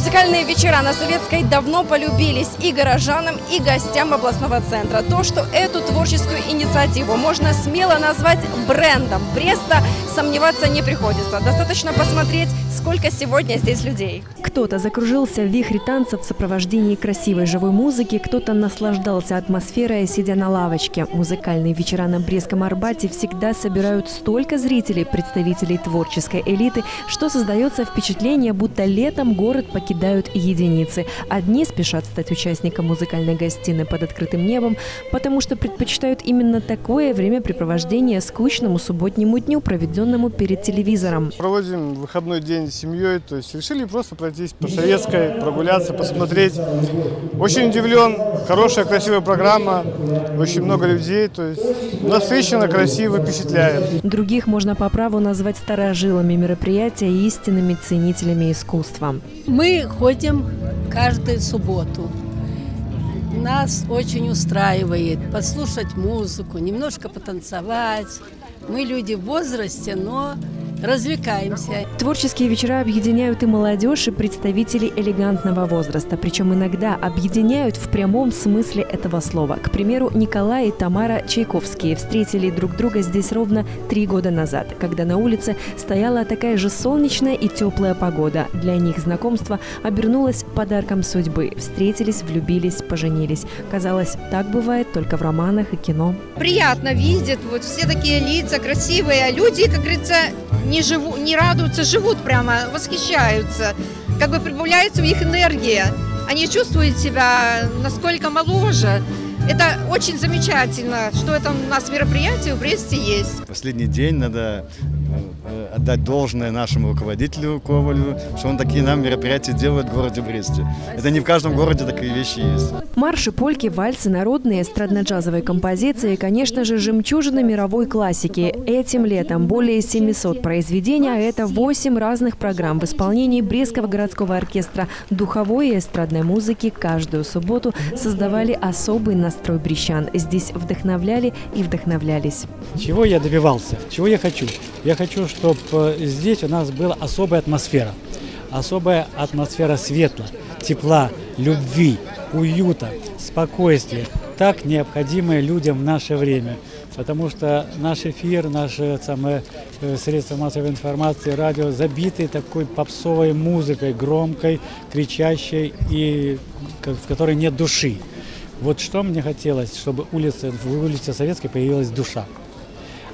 Музыкальные вечера на Советской давно полюбились и горожанам, и гостям областного центра. То, что эту творческую инициативу можно смело назвать брендом Бреста, сомневаться не приходится. Достаточно посмотреть, сколько сегодня здесь людей. Кто-то закружился в вихре танцев в сопровождении красивой живой музыки, кто-то наслаждался атмосферой, сидя на лавочке. Музыкальные вечера на Брестском Арбате всегда собирают столько зрителей, представителей творческой элиты, что создается впечатление, будто летом город покидают единицы. Одни спешат стать участником музыкальной гостиной под открытым небом, потому что предпочитают именно такое времяпрепровождение скучному субботнему дню, проведенному перед телевизором. Проводим выходной день с семьей, то есть решили просто пройтись по Советской, прогуляться, посмотреть. Очень удивлен. Хорошая, красивая программа, очень много людей, то есть насыщенно, красиво, впечатляет. Других можно по праву назвать старожилами мероприятия и истинными ценителями искусства. Мы ходим каждую субботу. Нас очень устраивает послушать музыку, немножко потанцевать. Мы люди в возрасте, но развлекаемся. Творческие вечера объединяют и молодежь, и представителей элегантного возраста. Причем иногда объединяют в прямом смысле этого слова. К примеру, Николай и Тамара Чайковские встретили друг друга здесь ровно 3 года назад, когда на улице стояла такая же солнечная и теплая погода. Для них знакомство обернулось подарком судьбы. Встретились, влюбились, поженились. Казалось, так бывает только в романах и кино. Приятно видеть, вот все такие лица красивые, а люди, как говорится, не радуются, живут прямо, восхищаются, как бы прибавляется у них энергия. Они чувствуют себя насколько моложе. Это очень замечательно, что это у нас мероприятие в Бресте есть. Последний день надо отдать должное нашему руководителю Ковалю, что он такие нам мероприятия делает в городе Бресте. Это не в каждом городе такие вещи есть. Марши, польки, вальсы, народные, эстрадно-джазовые композиции, конечно же, жемчужина мировой классики. Этим летом более 700 произведений, а это 8 разных программ в исполнении Брестского городского оркестра духовой и эстрадной музыки каждую субботу создавали особый настрой брещан. Здесь вдохновляли и вдохновлялись. Чего я добивался? Чего я хочу? Я хочу, чтобы здесь у нас была особая атмосфера. Особая атмосфера светла, тепла, любви, уюта, спокойствия. Так необходимое людям в наше время. Потому что наш эфир, наши средства массовой информации, радио забиты такой попсовой музыкой, громкой, кричащей, и в которой нет души. Вот что мне хотелось, чтобы в улице Советской появилась душа.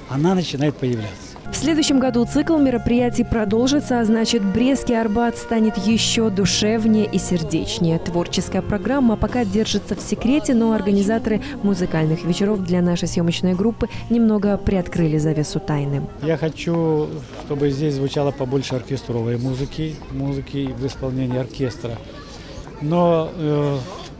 Она начинает появляться. В следующем году цикл мероприятий продолжится, а значит, Брестский Арбат станет еще душевнее и сердечнее. Творческая программа пока держится в секрете, но организаторы музыкальных вечеров для нашей съемочной группы немного приоткрыли завесу тайны. Я хочу, чтобы здесь звучало побольше оркестровой музыки в исполнении оркестра. Но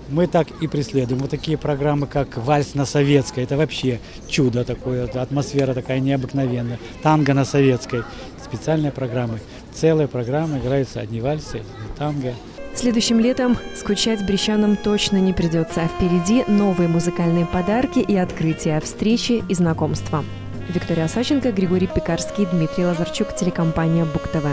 мы так и преследуем. Вот такие программы, как «Вальс на Советской». Это вообще чудо такое, атмосфера такая необыкновенная. «Танго на Советской». Специальные программы. Целая программа, играются одни вальсы, одни танго. Следующим летом скучать брещанам точно не придется. А впереди новые музыкальные подарки и открытия, встречи и знакомства. Виктория Саченко, Григорий Пекарский, Дмитрий Лазарчук, телекомпания «БугТВ».